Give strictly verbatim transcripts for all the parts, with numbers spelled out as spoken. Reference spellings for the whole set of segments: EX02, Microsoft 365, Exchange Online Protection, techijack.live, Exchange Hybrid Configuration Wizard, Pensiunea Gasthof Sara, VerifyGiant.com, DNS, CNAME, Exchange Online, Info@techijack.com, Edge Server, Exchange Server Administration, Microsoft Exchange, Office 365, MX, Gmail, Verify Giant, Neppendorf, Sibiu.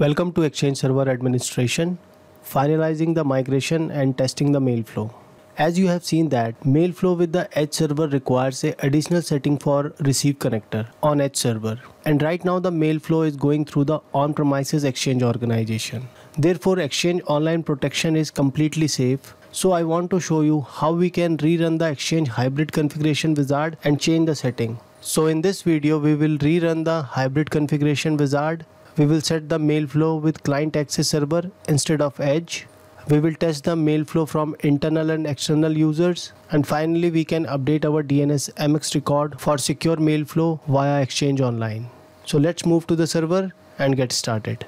Welcome to Exchange Server Administration, finalizing the migration and testing the mail flow. As you have seen that mail flow with the Edge server requires a additional setting for receive connector on Edge server, and right now the mail flow is going through the on-premises Exchange organization. Therefore Exchange Online Protection is completely safe. So I want to show you how we can rerun the Exchange Hybrid Configuration Wizard and change the setting. So in this video we will rerun the Hybrid Configuration Wizard. We will set the mail flow with client access server instead of Edge. We will test the mail flow from internal and external users, and finally we can update our D N S M X record for secure mail flow via Exchange Online. So let's move to the server and get started.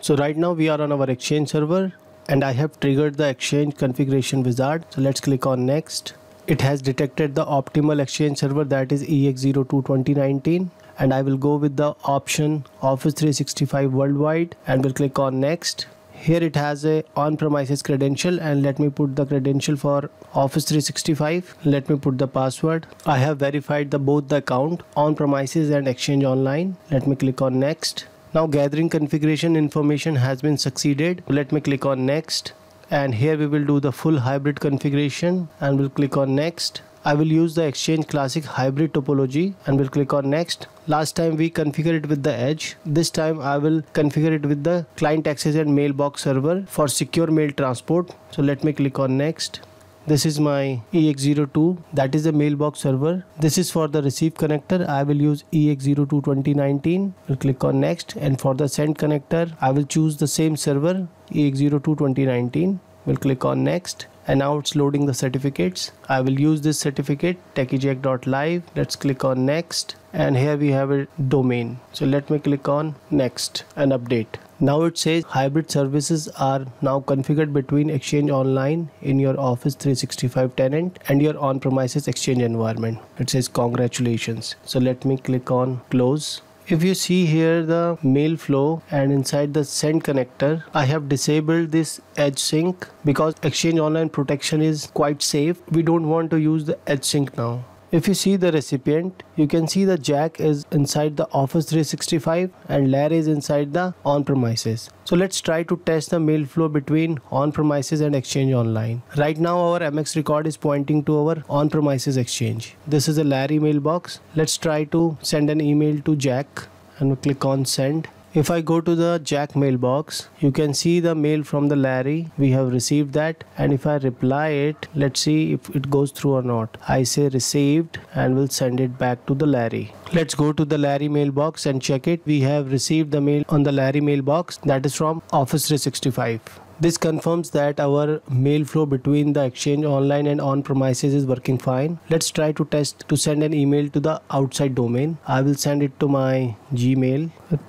So right now we are on our Exchange server and I have triggered the Exchange Configuration Wizard. So let's click on next. It has detected the optimal Exchange server, that is E X zero two twenty nineteen, and I will go with the option Office three sixty-five worldwide and will click on next. Here it has a on-premises credential, and let me put the credential for Office three sixty-five. Let me put the password. I have verified the both the account on-premises and Exchange Online. Let me click on next. Now gathering configuration information has been succeeded. Let me click on next, and here we will do the full hybrid configuration and will click on next. I will use the Exchange Classic Hybrid Topology and will click on next. Last time we configured it with the Edge. This time I will configure it with the Client Access and Mailbox Server for secure mail transport. So let me click on next. This is my E X zero two, that is the mailbox server. This is for the receive connector. I will use E X zero two twenty nineteen. We'll click on next, and for the send connector I will choose the same server E X zero two twenty nineteen. We'll click on next. And now it's loading the certificates. I will use this certificate techijack dot live. Let's click on next, and here we have a domain. So let me click on next and update. Now it says hybrid services are now configured between Exchange Online in your Office three sixty-five tenant and your on-premises Exchange environment. It says congratulations. So let me click on close. If you see here the mail flow and inside the send connector, I have disabled this Edge sync because Exchange Online Protection is quite safe. We don't want to use the Edge sync now. If you see the recipient, you can see the Jack is inside the Office three sixty-five and Larry is inside the on-premises. So let's try to test the mail flow between on-premises and Exchange Online. Right now our M X record is pointing to our on-premises Exchange. This is a Larry mailbox. Let's try to send an email to Jack and we click on send. If I go to the Jack mailbox, you can see the mail from the Larry. We have received that, and if I reply it, let's see if it goes through or not. I say received and we'll send it back to the Larry. Let's go to the Larry mailbox and check it. We have received the mail on the Larry mailbox, that is from Office three sixty-five. This confirms that our mail flow between the Exchange Online and on-premises is working fine. Let's try to test to send an email to the outside domain. I will send it to my Gmail.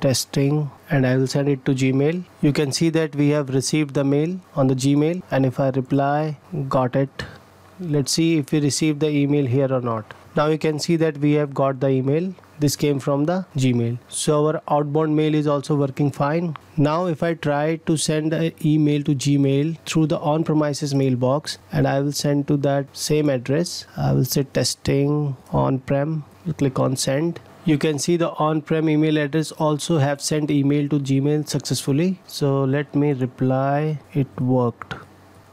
Testing, and I will send it to Gmail. You can see that we have received the mail on the Gmail, and if I reply, got it. Let's see if we receive the email here or not. Now you can see that we have got the email. This came from the Gmail. So our outbound mail is also working fine. Now if I try to send an email to Gmail through the on-premises mailbox, and I will send to that same address. I will say testing on-prem. Click on send. You can see the on-prem email address also have sent email to Gmail successfully. So let me reply, it worked,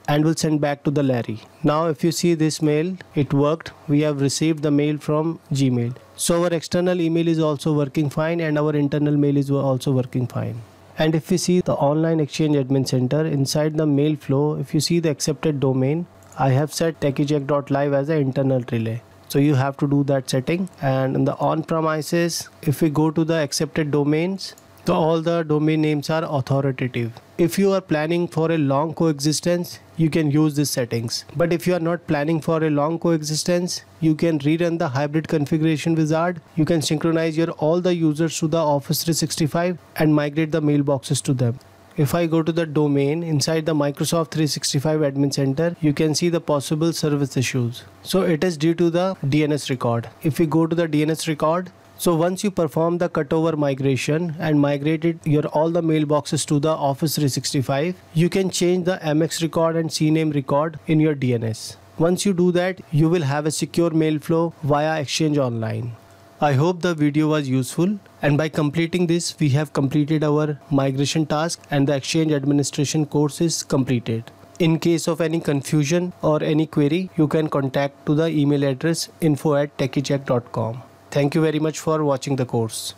and we'll send back to the Larry. Now if you see this mail, it worked. We have received the mail from Gmail. So our external email is also working fine and our internal mail is also working fine. And if you see the online Exchange Admin Center, inside the mail flow, if you see the accepted domain, I have set techijack dot live as an internal relay. So you have to do that setting. And in the on-premises, if we go to the accepted domains, so all the domain names are authoritative. If you are planning for a long coexistence, you can use these settings. But if you are not planning for a long coexistence, you can rerun the hybrid configuration wizard. You can synchronize your all the users to the Office three sixty-five and migrate the mailboxes to them. If I go to the domain inside the Microsoft three sixty-five Admin Center, you can see the possible service issues. So it is due to the D N S record. If we go to the D N S record, so once you perform the cutover migration and migrated your all the mailboxes to the Office three sixty-five, you can change the M X record and C name record in your D N S. Once you do that, you will have a secure mail flow via Exchange Online. I hope the video was useful, and by completing this we have completed our migration task and the Exchange administration course is completed. In case of any confusion or any query, you can contact to the email address info at techijack dot com. Thank you very much for watching the course.